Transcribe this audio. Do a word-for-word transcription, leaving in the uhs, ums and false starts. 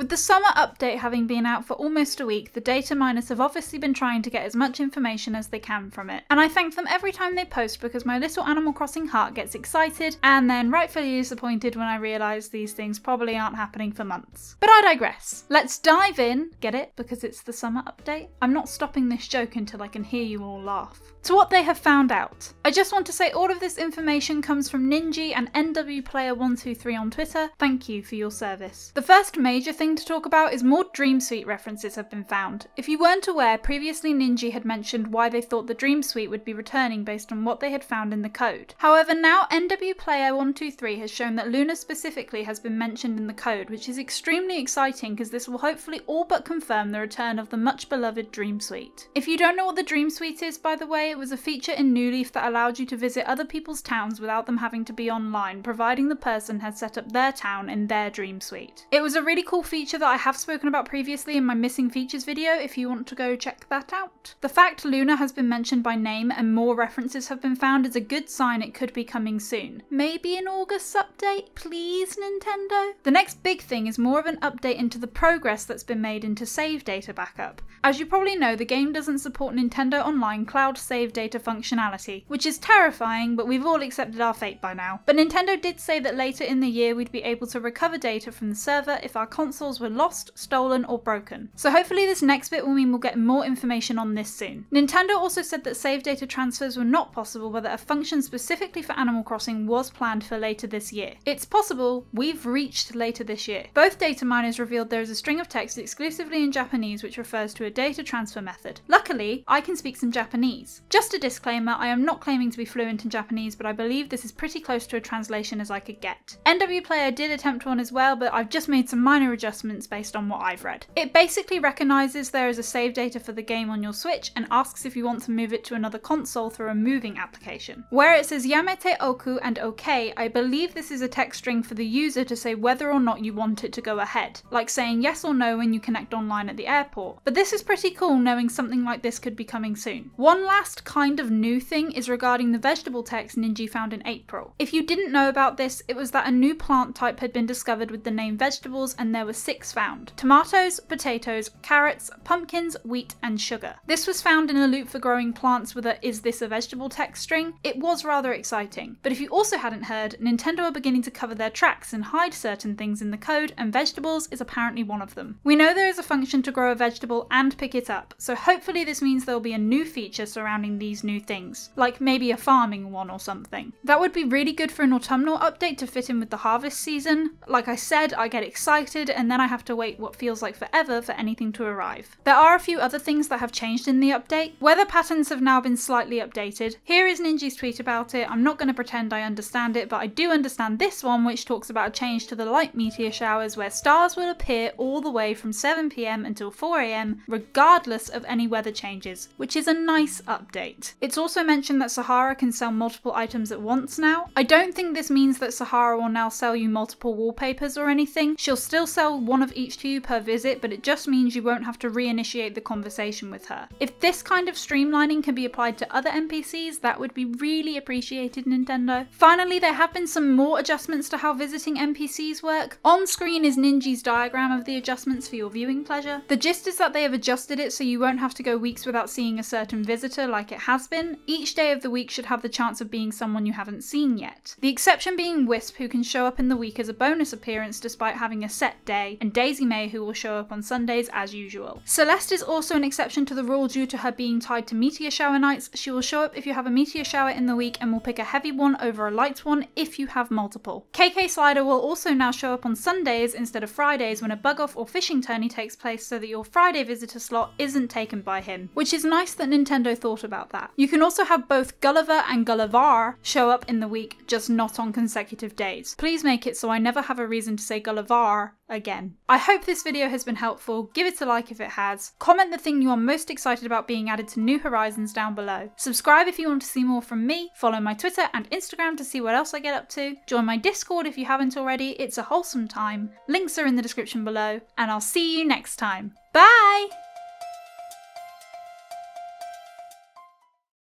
With the summer update having been out for almost a week, the data miners have obviously been trying to get as much information as they can from it, and I thank them every time they post because my little Animal Crossing heart gets excited and then rightfully disappointed when I realise these things probably aren't happening for months. But I digress. Let's dive in, get it, because it's the summer update? I'm not stopping this joke until I can hear you all laugh. To what they have found out. I just want to say all of this information comes from Ninji and N W Player one two three on Twitter. Thank you for your service. The first major thing to talk about is more Dream Suite references have been found. If you weren't aware, previously Ninji had mentioned why they thought the Dream Suite would be returning based on what they had found in the code. However, now N W Player one two three has shown that Luna specifically has been mentioned in the code, which is extremely exciting because this will hopefully all but confirm the return of the much beloved Dream Suite. If you don't know what the Dream Suite is, by the way, it was a feature in New Leaf that allowed you to visit other people's towns without them having to be online, providing the person had set up their town in their Dream Suite. It was a really cool feature that I have spoken about previously in my missing features video if you want to go check that out. The fact Luna has been mentioned by name and more references have been found is a good sign it could be coming soon. Maybe an August update, please Nintendo? The next big thing is more of an update into the progress that's been made into save data backup. As you probably know, the game doesn't support Nintendo Online cloud save data functionality, which is terrifying, but we've all accepted our fate by now. But Nintendo did say that later in the year we'd be able to recover data from the server if our console were lost, stolen or broken. So hopefully this next bit will mean we'll get more information on this soon. Nintendo also said that save data transfers were not possible but that a function specifically for Animal Crossing was planned for later this year. It's possible we've reached later this year. Both data miners revealed there is a string of text exclusively in Japanese which refers to a data transfer method. Luckily, I can speak some Japanese. Just a disclaimer, I am not claiming to be fluent in Japanese but I believe this is pretty close to a translation as I could get. NWPlayer did attempt one as well but I've just made some minor adjustments based on what I've read. It basically recognises there is a save data for the game on your Switch and asks if you want to move it to another console through a moving application. Where it says Yamete Oku and OK, I believe this is a text string for the user to say whether or not you want it to go ahead, like saying yes or no when you connect online at the airport. But this is pretty cool knowing something like this could be coming soon. One last kind of new thing is regarding the vegetable text Ninji found in April. If you didn't know about this, it was that a new plant type had been discovered with the name vegetables and there were six found. Tomatoes, potatoes, carrots, pumpkins, wheat and sugar. This was found in a loop for growing plants with a is this a vegetable text string. It was rather exciting. But if you also hadn't heard, Nintendo are beginning to cover their tracks and hide certain things in the code and vegetables is apparently one of them. We know there is a function to grow a vegetable and pick it up, so hopefully this means there will be a new feature surrounding these new things, like maybe a farming one or something. That would be really good for an autumnal update to fit in with the harvest season. Like I said, I get excited and and then I have to wait what feels like forever for anything to arrive. There are a few other things that have changed in the update. Weather patterns have now been slightly updated. Here is Ninji's tweet about it. I'm not going to pretend I understand it, but I do understand this one, which talks about a change to the light meteor showers where stars will appear all the way from seven p m until four a m regardless of any weather changes, which is a nice update. It's also mentioned that Sahara can sell multiple items at once now. I don't think this means that Sahara will now sell you multiple wallpapers or anything. She'll still sell one of each to you per visit, but it just means you won't have to reinitiate the conversation with her. If this kind of streamlining can be applied to other N P Cs, that would be really appreciated, Nintendo. Finally, there have been some more adjustments to how visiting N P Cs work. On screen is Ninji's diagram of the adjustments for your viewing pleasure. The gist is that they have adjusted it so you won't have to go weeks without seeing a certain visitor like it has been. Each day of the week should have the chance of being someone you haven't seen yet. The exception being Wisp, who can show up in the week as a bonus appearance despite having a set day, and Daisy May, who will show up on Sundays as usual. Celeste is also an exception to the rule due to her being tied to meteor shower nights. She will show up if you have a meteor shower in the week and will pick a heavy one over a light one if you have multiple. K K Slider will also now show up on Sundays instead of Fridays when a bug off or fishing tourney takes place so that your Friday visitor slot isn't taken by him, which is nice that Nintendo thought about that. You can also have both Gulliver and Gullivarr show up in the week, just not on consecutive days. Please make it so I never have a reason to say Gullivarr again. I hope this video has been helpful. Give it a like if it has. Comment the thing you are most excited about being added to New Horizons down below. Subscribe if you want to see more from me. Follow my Twitter and Instagram to see what else I get up to. Join my Discord if you haven't already. It's a wholesome time. Links are in the description below, and I'll see you next time. Bye!